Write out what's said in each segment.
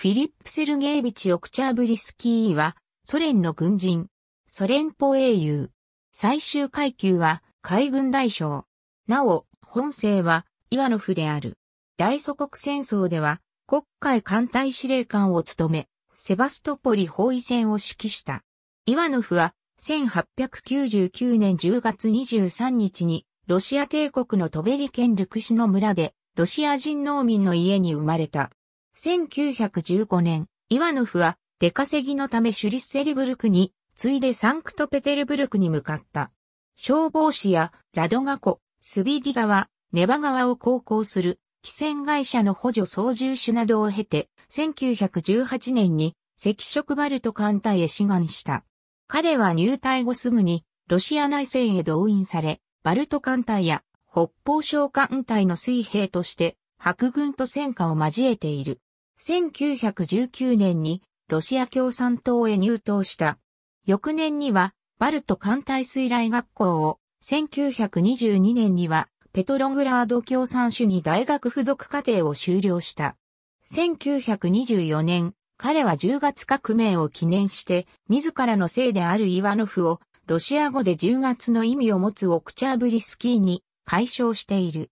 フィリップ・セルゲービチ・オクチャーブリスキーは、ソ連の軍人、ソ連邦英雄。最終階級は、海軍大将。なお、本姓は、イワノフである。大祖国戦争では、黒海艦隊司令官を務め、セバストポリ包囲戦を指揮した。イワノフは、1899年10月23日に、ロシア帝国のトベリ県ルクシの村で、ロシア人農民の家に生まれた。1915年、イワノフは出稼ぎのためシュリッセルブルクに、次いでサンクトペテルブルクに向かった。消防士やラドガ湖、スビリ川、ネバ川を航行する汽船会社の補助操縦手などを経て、1918年に赤色バルト艦隊へ志願した。彼は入隊後すぐにロシア内戦へ動員され、バルト艦隊や北方小艦隊の水兵として、白軍と戦火を交えている。1919年にロシア共産党へ入党した。翌年にはバルト艦隊水雷学校を、1922年にはペトログラード共産主義大学附属課程を修了した。1924年、彼は10月革命を記念して、自らの姓であるイワノフを、ロシア語で10月の意味を持つオクチャーブリスキーに改称している。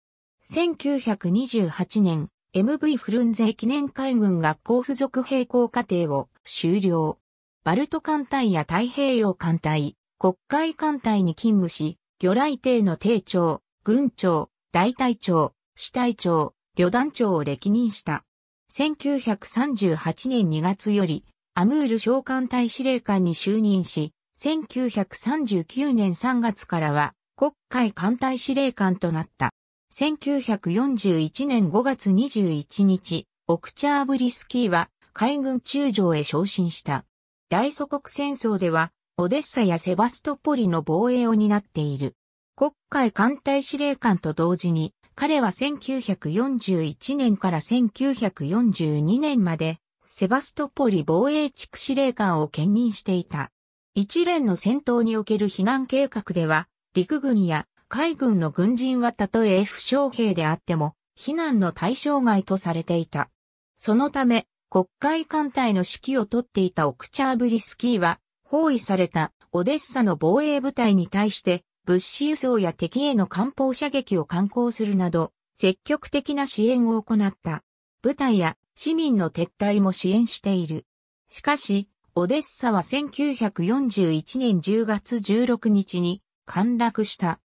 1928年、MV フルンゼ記念海軍学校附属並行課程を修了。バルト艦隊や太平洋艦隊、黒海艦隊に勤務し、魚雷艇の艇長、軍長、大隊長、支隊長、旅団長を歴任した。1938年2月より、アムール小艦隊司令官に就任し、1939年3月からは、黒海艦隊司令官となった。1941年5月21日、オクチャーブリスキーは海軍中将へ昇進した。大祖国戦争では、オデッサやセバストポリの防衛を担っている。黒海艦隊司令官と同時に、彼は1941年から1942年まで、セバストポリ防衛地区司令官を兼任していた。一連の戦闘における避難計画では、陸軍や、海軍の軍人はたとえ負傷兵であっても、避難の対象外とされていた。そのため、黒海艦隊の指揮を取っていたオクチャーブリスキーは、包囲されたオデッサの防衛部隊に対して、物資輸送や敵への艦砲射撃を敢行するなど、積極的な支援を行った。部隊や市民の撤退も支援している。しかし、オデッサは1941年10月16日に陥落した。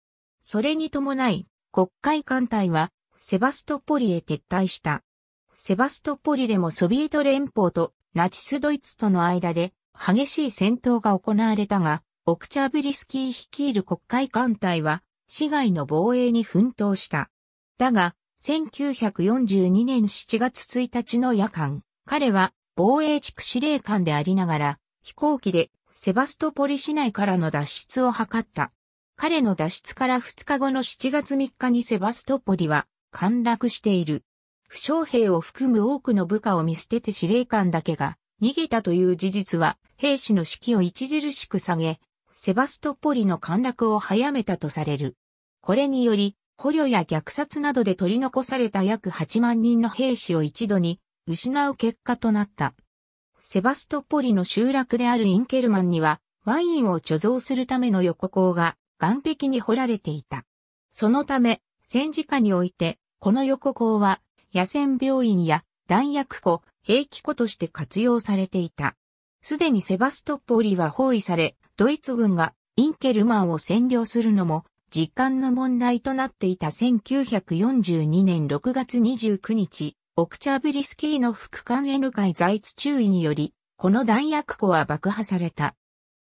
それに伴い、黒海艦隊は、セバストポリへ撤退した。セバストポリでもソビエト連邦とナチスドイツとの間で激しい戦闘が行われたが、オクチャーブリスキー率いる黒海艦隊は、市街の防衛に奮闘した。だが、1942年7月1日の夜間、彼は防衛地区司令官でありながら、飛行機でセバストポリ市内からの脱出を図った。彼の脱出から2日後の7月3日にセバストポリは陥落している。負傷兵を含む多くの部下を見捨てて司令官だけが逃げたという事実は兵士の士気を著しく下げ、セバストポリの陥落を早めたとされる。これにより、捕虜や虐殺などで取り残された約8万人の兵士を一度に失う結果となった。セバストポリの集落であるインケルマンにはワインを貯蔵するための横坑が岸壁に掘られていた。そのため、戦時下において、この横坑は、野戦病院や弾薬庫、兵器庫として活用されていた。すでにセバストポリは包囲され、ドイツ軍がインケルマンを占領するのも、時間の問題となっていた1942年6月29日、オクチャーブリスキーの副官N海在津中尉により、この弾薬庫は爆破された。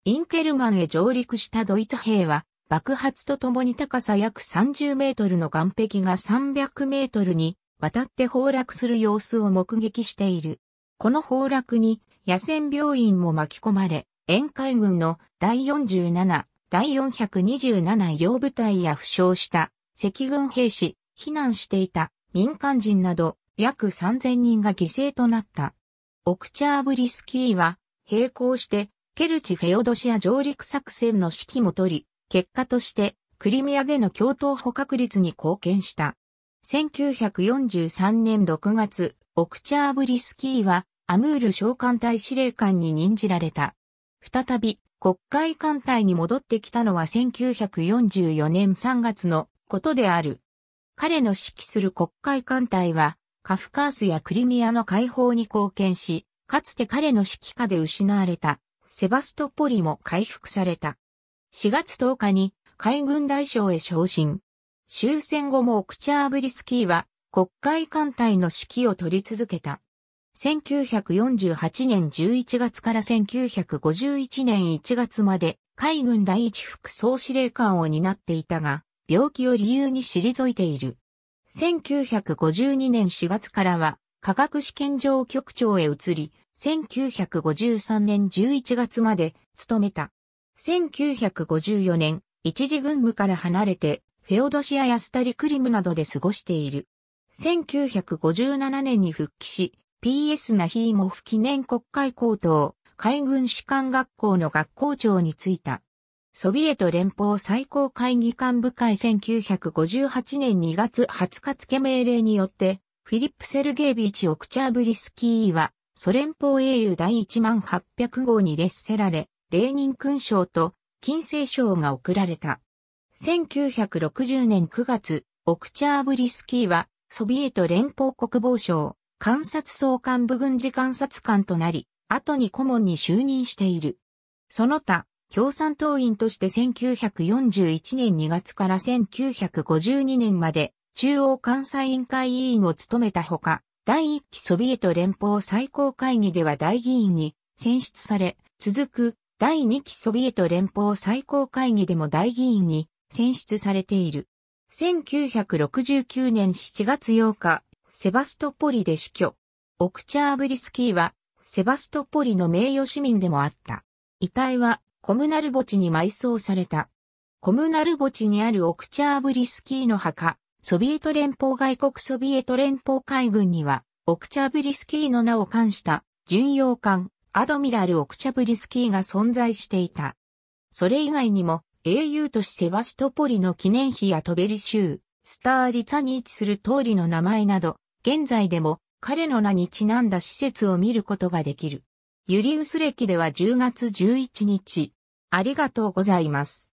インケルマンへ上陸したドイツ兵は、爆発とともに高さ約30メートルの岸壁が300メートルにわたって崩落する様子を目撃している。この崩落に野戦病院も巻き込まれ、沿海軍の第47、第427医療部隊や負傷した赤軍兵士、避難していた民間人など約3000人が犠牲となった。オクチャーブリスキーは並行してケルチ・フェオドシア上陸作戦の指揮も取り、結果として、クリミアでの共闘捕獲率に貢献した。1943年6月、オクチャーブリスキーは、アムール小艦隊司令官に任じられた。再び、黒海艦隊に戻ってきたのは1944年3月のことである。彼の指揮する黒海艦隊は、カフカースやクリミアの解放に貢献し、かつて彼の指揮下で失われた、セバストポリも回復された。4月10日に海軍大将へ昇進。終戦後もオクチャーブリスキーは黒海艦隊の指揮を取り続けた。1948年11月から1951年1月まで海軍第一副総司令官を担っていたが、病気を理由に退いている。1952年4月からは科学試験場局長へ移り、1953年11月まで務めた。1954年、一時軍務から離れて、フェオドシアやスタリクリムなどで過ごしている。1957年に復帰し、P.S. ナヒーモフ記念国会高等海軍士官学校の学校長に就いた。ソビエト連邦最高会議幹部会1958年2月20日付命令によって、フィリップ・セルゲービーチ・オクチャーブリスキーは、ソ連邦英雄第10800号に列せられ、レーニン勲章と金星章が贈られた。1960年9月、オクチャーブリスキーは、ソビエト連邦国防省、監察総監部軍事監察官となり、後に顧問に就任している。その他、共産党員として1941年2月から1952年まで中央監査委員会委員を務めたほか、第1期ソビエト連邦最高会議では大議員に選出され、続く第2期ソビエト連邦最高会議でも大議員に選出されている。1969年7月8日、セバストポリで死去。オクチャーブリスキーはセバストポリの名誉市民でもあった。遺体はコムナル墓地に埋葬された。コムナル墓地にあるオクチャーブリスキーの墓、ソビエト連邦外国ソビエト連邦海軍には、オクチャーブリスキーの名を冠した巡洋艦、アドミラル・オクチャブリスキーが存在していた。それ以外にも、英雄都市セバストポリの記念碑やトベリ州、スターリツァに位置する通りの名前など、現在でも彼の名にちなんだ施設を見ることができる。ユリウス暦では10月11日。ありがとうございます。